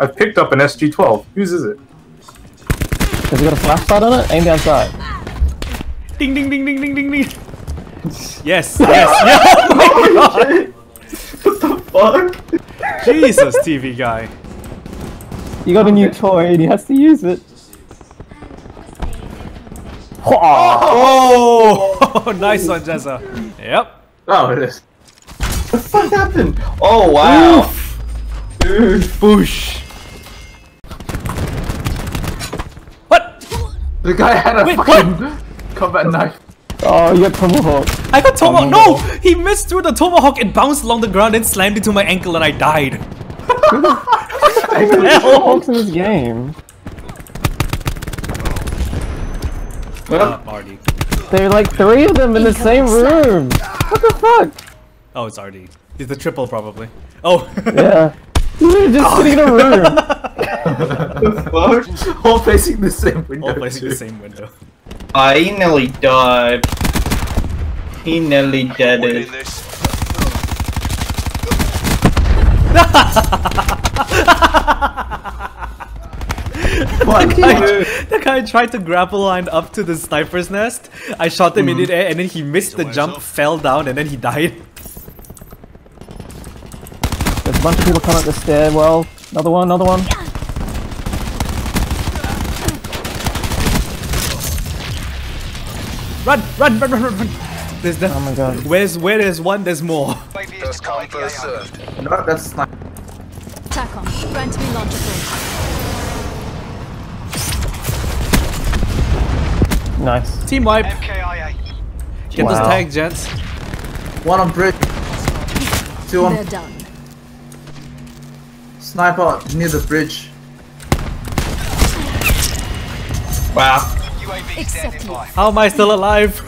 I've picked up an SG-12. Whose is it? Has it got a flashlight on it? Aim the outside. Ding ding ding ding ding ding ding. Yes, yes, yes. Oh my god. What the fuck? Jesus, TV guy. You got a new toy and he has to use it. Oh! Oh. Nice one, Jezza. Yep. Oh, it is. What the fuck happened? Oh, wow. Oof. Dude, boosh. What? The guy had a fucking combat knife. Oh, you got tomahawk. I got tomahawk. No! He missed through the tomahawk and bounced along the ground and slammed into my ankle and I died. I got tomahawks in this game. What up, Marty? They're like three of them in the same room. What the fuck? Oh, it's RD. He's the triple, probably. Oh. Yeah. We're just sitting in a room. What the fuck? All facing the same window. All facing the same window. He nearly died. He nearly dead it. That guy tried to grapple line up to the sniper's nest. I shot him in the air and then he missed the jump, fell down, and then he died. There's a bunch of people coming up the stairwell. Another one, another one. Run, run, run, run, run! There's the. Oh my god. Where there's one, there's more. Just come first. No, that's not. Tacom, run to me launcher. Nice. Team wipe. MKIA. Get those tag jets. One on bridge. Two on. They're down. Sniper near the bridge. Wow. How am I still alive?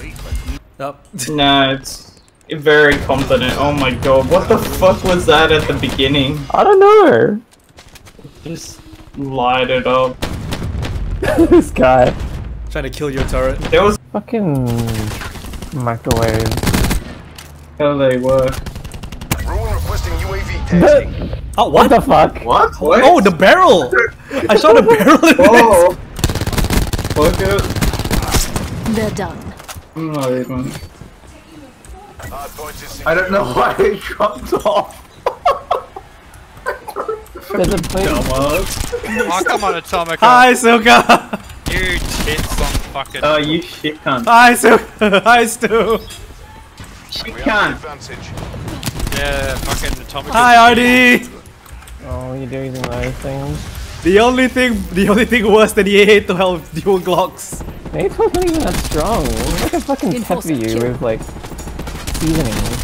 No, it's very confident. Oh my god, what the fuck was that at the beginning? I don't know. Just light it up. This guy trying to kill your turret. There was fucking microwave. How they work? Roll requesting UAV testing. Oh, what the fuck? What? What? Oh, the barrel! I shot a barrel. In oh. Fuck it. They're done. No, they don't. I don't know why it dropped off. Oh, come on, Atomica. Hi, Silka. You shit some fucking. Oh, you shit cunt. Hi, Silka. Hi, Stu. Shit cunt. Yeah, fucking Atomica. Hi, RD. Oh, you're doing those things. The only thing worse than the A812 dual Glocks. A812's not even that strong. I can fucking pepper you with like seasonings.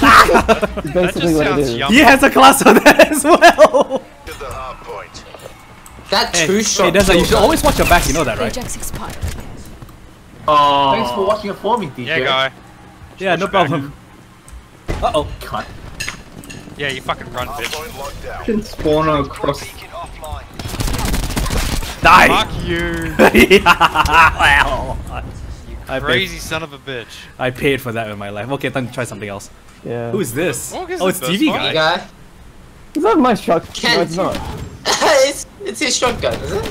That's basically what it is. Yum. He has a class on that as well. To the hard point. That two shot. Hey, you should always watch your back. You know that, right? Oh. Thanks for watching it for me, DJ. Yeah, guy. Yeah, no problem. Uh oh. Cut. Yeah, you fucking run, bitch. Can spawn across. Die! Fuck you! Wow. You crazy son of a bitch. I paid for that in my life. Okay, time to try something else. Yeah. Who is this? Oh, it's TV guy. Is that my shotgun? No, it's not. it's his shotgun, is it?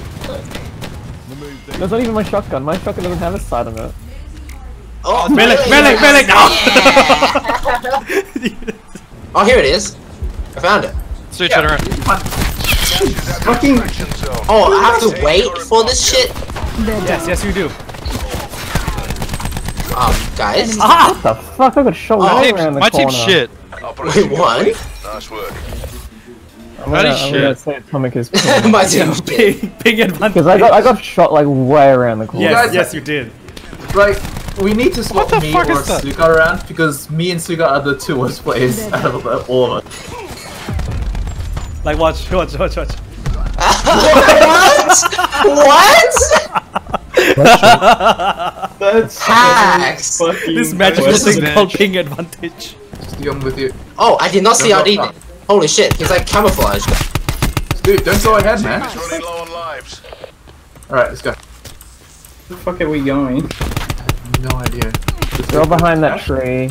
No, it's not even my shotgun. My shotgun doesn't have a sight on it. Oh, Malik! Malik! Malik! No! Oh, here it is. I found it. Switch it around. Fucking! Oh, I have to wait for this shit? Yes, yes you do. Guys? Ah! What the fuck? I got shot right around the corner. My team's shit. Wait, what? Nice work. I'm gonna say Atomic is cool. My team's big advantage. Because I got shot like way around the corner. Yes, yes you did. Like, we need to swap me or Suga around because me and Suga are the two worst players out of all of us. Like, watch. What? What? That's hacks! This magical thing called ping advantage. Just young with you. Oh, I did not see RD. Holy shit, he's like camouflaged. Dude, don't go ahead, man. Alright, let's go. Where the fuck are we going? No idea. They're all behind that tree.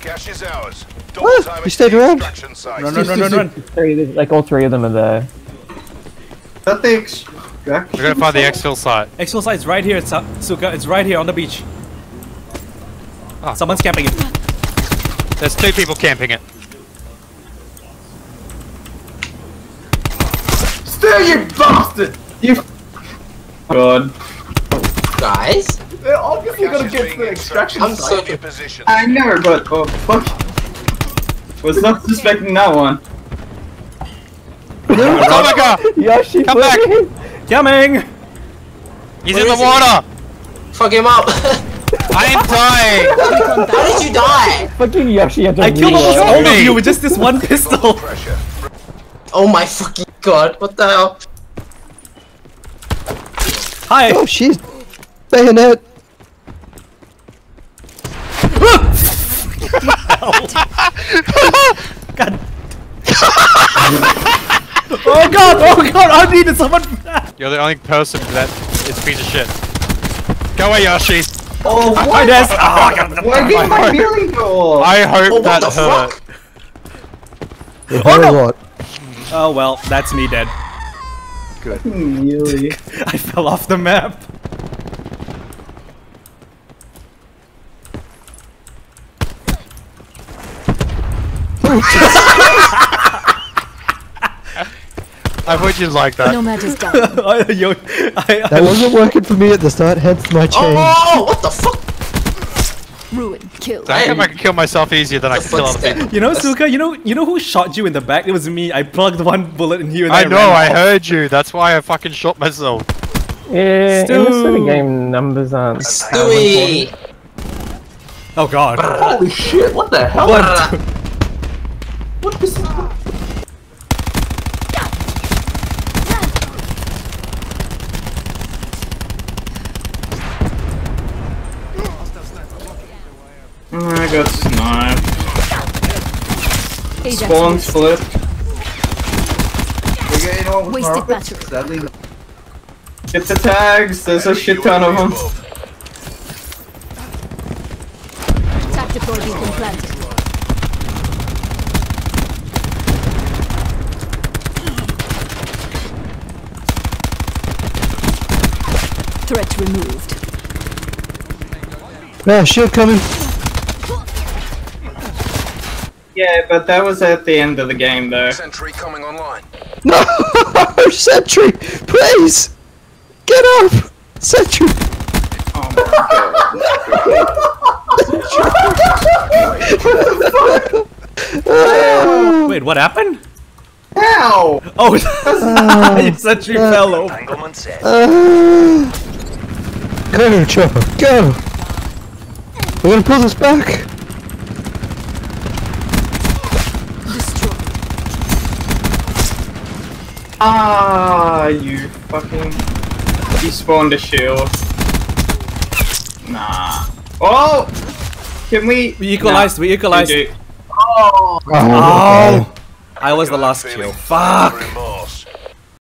Cash is ours. Ah, he stayed around. Run. Like all three of them are there. That thing's... We're gonna find the exfil site. Exfil site's right here, Suka. It's right here on the beach. Oh. Someone's camping it. There's two people camping it. Still, you bastard! You. God. Guys? They're obviously gonna get the extraction site. I never got. Oh, fuck. Was not suspecting that one. Tomika! Yoshi, come back! Coming! He's in the water! Fuck him up! I am dying! How did you die? Fucking Yoshi, I killed almost all of you with just this one pistol! Oh my fucking god, what the hell? Hi! Oh, she's bayonet! God! Oh god, I needed someone for that! You're the only person that is a piece of shit. Go away, Yoshi! Oh, what? Oh, where did my healing go? I hope that hurt. Yeah, oh no! What? Oh well, that's me dead. Good. Really? I fell off the map. I thought you'd like that. Nomad's done. That wasn't working for me at the start, hence my change. Oh, what the fuck? Ruin, kill. So I think I can kill myself easier than I can kill other people. You know, Suka, you know who shot you in the back? It was me. I plugged one bullet in you and I heard you. That's why I fucking shot myself. Yeah, the game numbers aren't. Stewie! Oh god. Holy shit, what the hell? What was that? I got sniped. Spawn flipped. We're getting all the profits, sadly. Get the tags, there's a shit ton of them. Tactical beacon planted. Threat removed. Yeah, shit coming. Yeah, but that was at the end of the game, though. Sentry coming online. No, Sentry, please, get up, Sentry. Oh my god. Wait, what happened? Ow! Oh, Sentry fell over. Go, Chopper, go. We're gonna pull this back. Ah, you fucking... He spawned a shield. Nah. Oh! Can we... We equalized, we equalized. Oh! I was the last kill. Fuck!